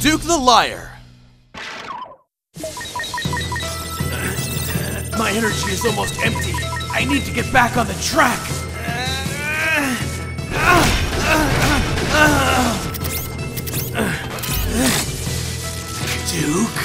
Duke the Liar. My energy is almost empty. I need to get back on the track. Duke?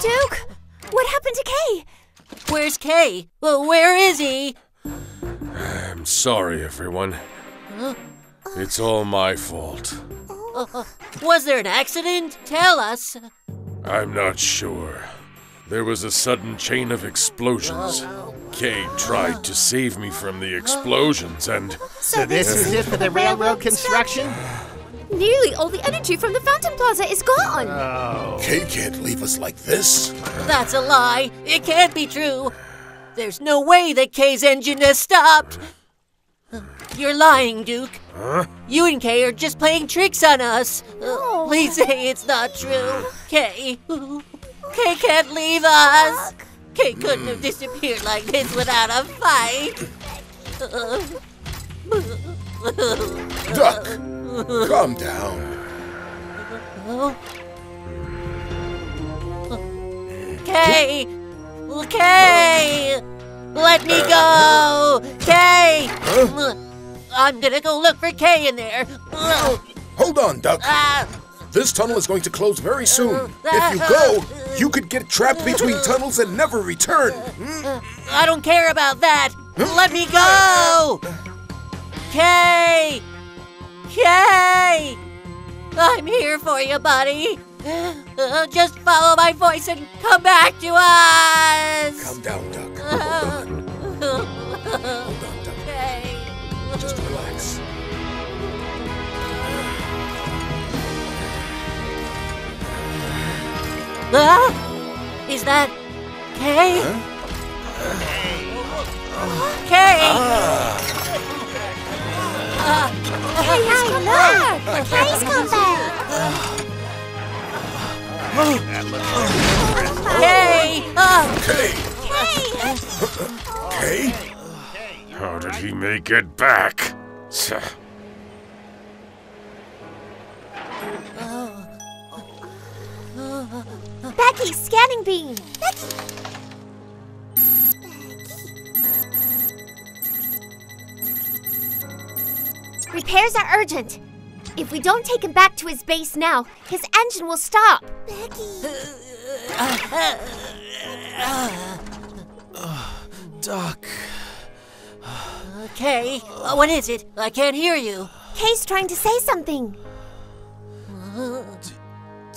Duke, what happened to Kay? Where's Kay? Well, where is he? I'm sorry, everyone. It's all my fault. Was there an accident? Tell us. I'm not sure. There was a sudden chain of explosions. Kay tried to save me from the explosions and... So this is it for the railroad construction? Nearly all the energy from the Phantom Plaza is gone! Oh. Kay can't leave us like this! That's a lie! It can't be true! There's no way that Kay's engine has stopped! You're lying, Duke. Huh? You and Kay are just playing tricks on us! Please say it's not true! Kay... Kay can't leave us! Kay couldn't have disappeared like this without a fight! Duck! Calm down. Kay! Kay! Let me go! Kay! Huh? I'm gonna go look for Kay in there. Hold on, Duck. This tunnel is going to close very soon. If you go, you could get trapped between tunnels and never return. I don't care about that. Let me go! Kay! Kay! I'm here for you, buddy. Just follow my voice and come back to us. Calm down, Duck. Hold on, Duck. Kay. Just relax. Is that Kay? Huh? Kay! Hey, look! Kay's come back! Kay! Kay! Kay? How did he make it back? Becky, scanning beam! Becky! Repairs are urgent. If we don't take him back to his base now, his engine will stop. Becky. Duck. Kay, what is it? I can't hear you. Kay's trying to say something. Duke.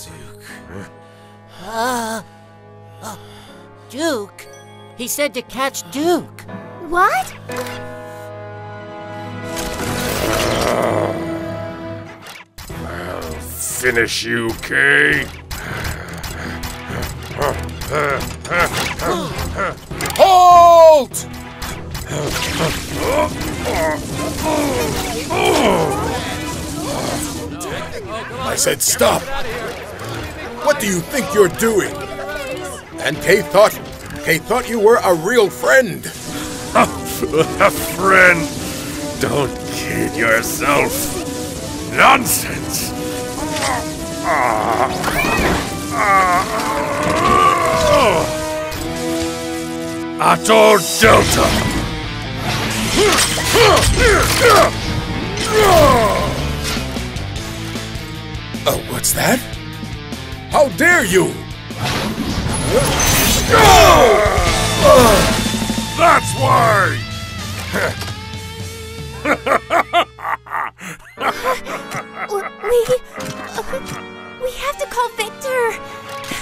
Duke? He said to catch Duke. What? I'll finish you, Kay. Halt! I said stop. What do you think you're doing? And Kay thought you were a real friend. A friend? Don't kid yourself. Nonsense. Atto Delta. Oh, what's that? How dare you? That's why. We have to call Victor.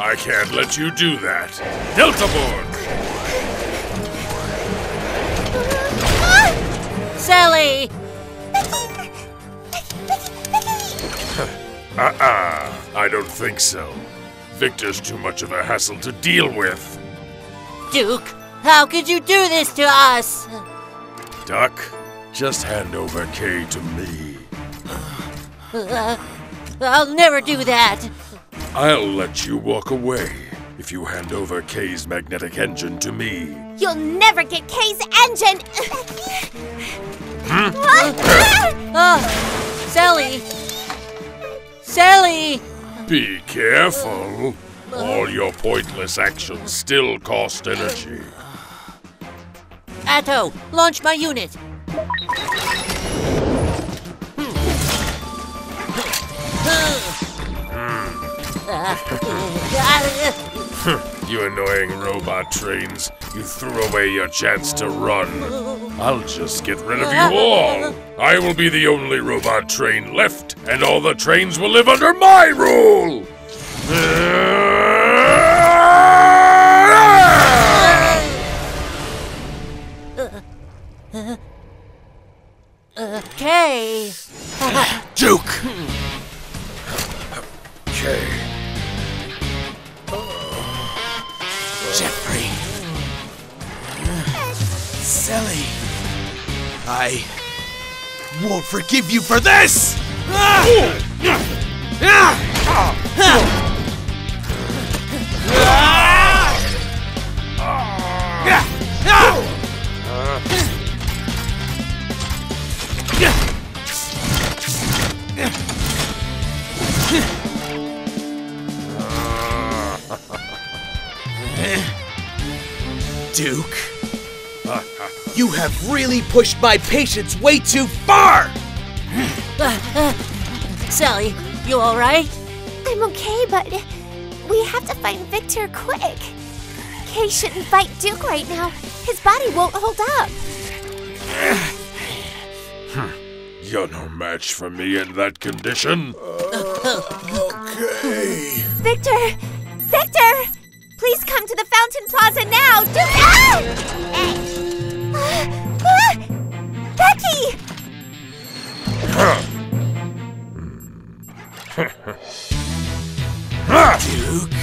I can't let you do that. Delta board. Selly. I don't think so. Victor's too much of a hassle to deal with. Duke, How could you do this to us? Duck, just hand over Kay to me. I'll never do that. I'll let you walk away if you hand over Kay's magnetic engine to me. You'll never get Kay's engine! Hmm? Selly! Selly! Be careful. All your pointless actions still cost energy. Atto, launch my unit. You annoying robot trains. You threw away your chance to run. I'll just get rid of you all. I will be the only robot train left, and all the trains will live under my rule. Kay. Duke. Kay. Jeffrey. Selly. I won't forgive you for this. Duke, you have really pushed my patience way too far! Selly, you alright? I'm okay, but we have to find Victor quick. Kay shouldn't fight Duke right now. His body won't hold up. You're no match for me in that condition. Okay. Victor! Victor! Please come to the Phantom plaza now! Duke! Becky! Duke?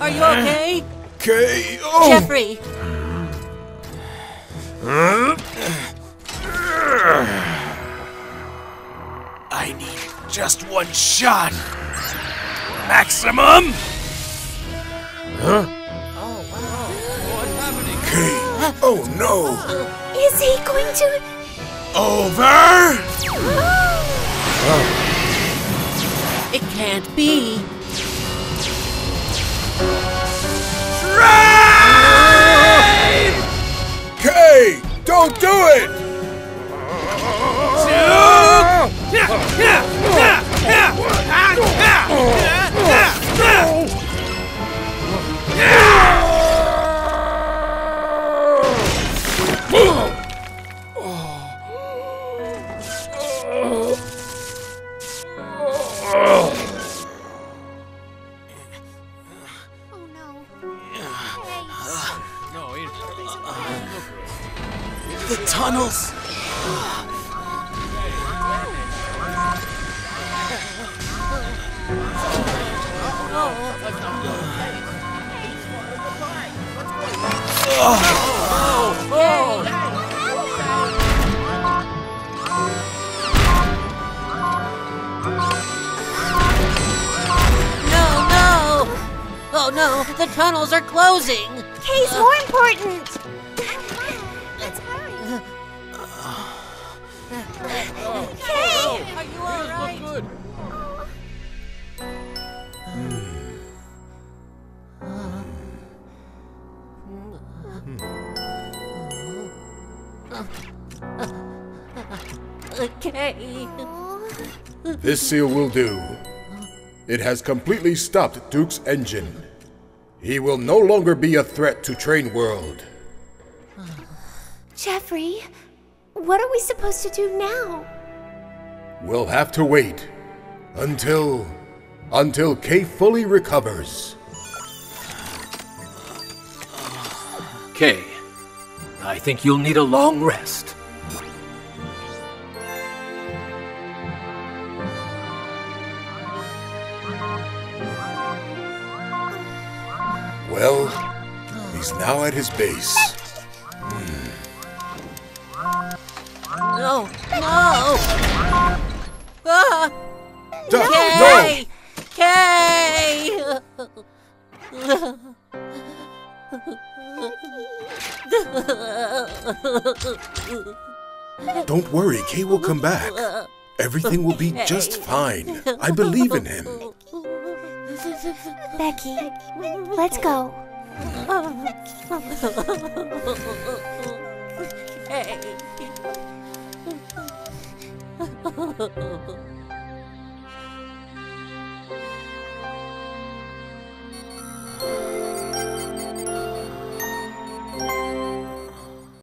Are you okay? Kay. Oh. Jeffrey. I need just one shot. Maximum. Huh? Oh wow. What's happening? Kay. Oh no. Is he going to? Over. Oh. It can't be. Train! Kay, don't do it! The tunnels! No! Oh no, the tunnels are closing! Kay's more important! Okay. This seal will do. It has completely stopped Duke's engine. He will no longer be a threat to Train World. Jeffrey, what are we supposed to do now? We'll have to wait until Kay fully recovers. Kay, I think you'll need a long rest. Well, he's now at his base. No, no! Ah! Kay! Kay! Don't worry, Kay will come back. Everything will be just fine. I believe in him. Becky, let's go. Hey.